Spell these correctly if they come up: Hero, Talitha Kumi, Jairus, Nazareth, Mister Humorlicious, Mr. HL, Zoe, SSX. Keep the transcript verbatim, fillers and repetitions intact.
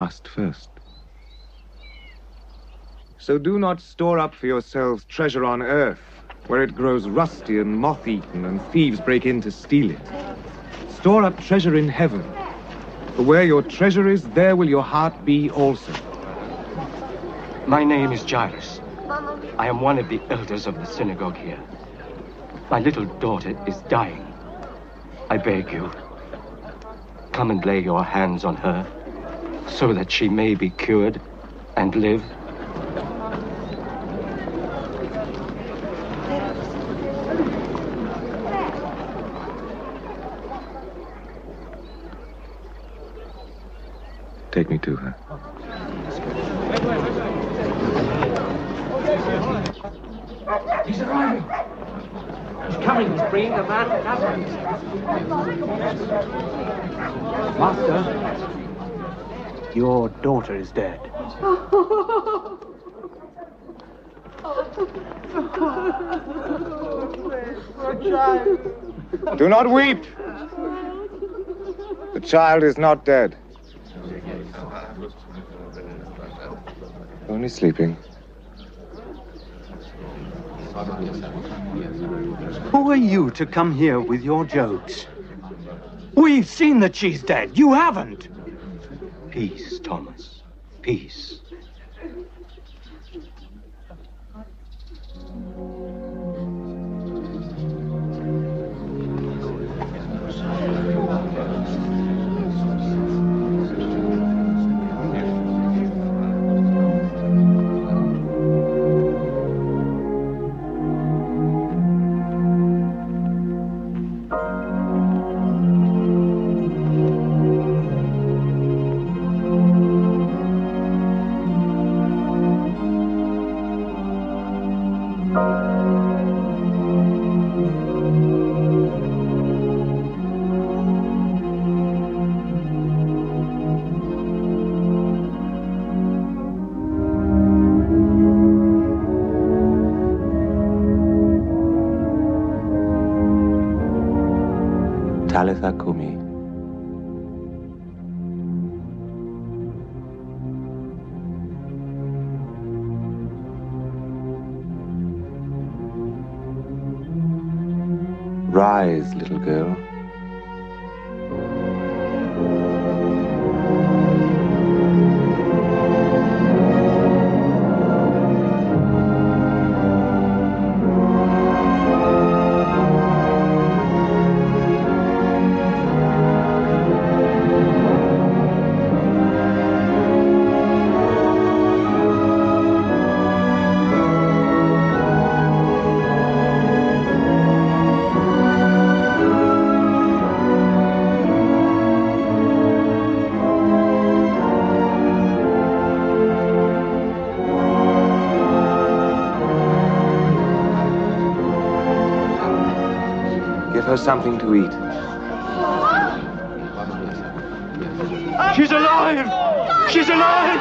must first. So do not store up for yourselves treasure on earth, where it grows rusty and moth-eaten, and thieves break in to steal it. Store up treasure in heaven, for where your treasure is, there will your heart be also. My name is Jairus. I am one of the elders of the synagogue here. My little daughter is dying. I beg you, come and lay your hands on her, so that she may be cured and live. Take me to her. He's arriving. He's coming. He's bringing the man to Nazareth. Master, your daughter is dead. Do not weep. The child is not dead. Only sleeping. Who are you to come here with your jokes? We've seen that she's dead. You haven't. Peace, Thomas. Peace. Talitha Kumi. Rise, little girl. Give her something to eat. She's alive! She's alive!